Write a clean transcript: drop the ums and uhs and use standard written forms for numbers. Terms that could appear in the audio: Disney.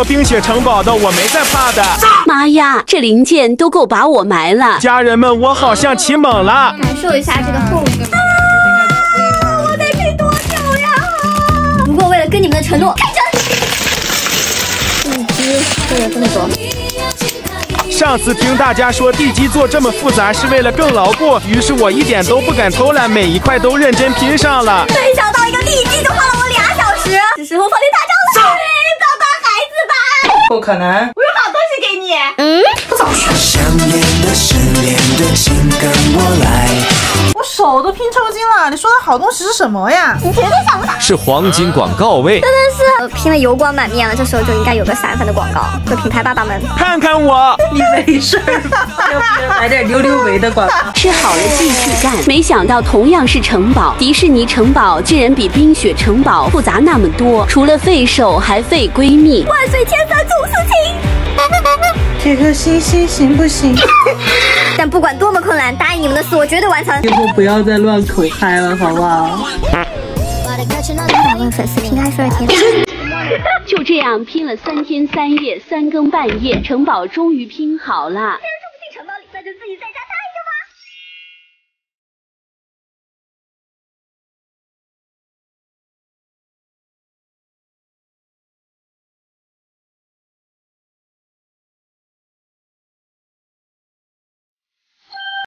过冰雪城堡的，我没在怕的。妈呀，这零件都够把我埋了！家人们，我好像起猛了，感受一下这个后果。啊！我得飞多久呀？不过为了跟你们的承诺，开整。地基做了这么多。上次听大家说地基做这么复杂是为了更牢固，于是我一点都不敢偷懒，每一块都认真拼上了。没想到一个地基就花了我2小时，是时候放弃大招了。不可能！我有好东西给你。嗯，不早说。我手都拼抽筋了，你说的好东西是什么呀？你绝对想不到，是黄金广告位。真的是，我拼的油光满面了，这时候就应该有个闪粉的广告。各品牌爸爸们，看看我，你没事吧？要不来点溜溜维的广告。吃好了继续干。没想到同样是城堡，迪士尼城堡竟然比冰雪城堡复杂那么多，除了费手还费闺蜜。万岁千三祖！ 这颗星星行不行？但不管多么困难，答应你们的事我绝对完成。以后不要再乱口嗨了，好不好？问粉丝平安顺甜。就这样拼了3天3夜，3更半夜，城堡终于拼好了。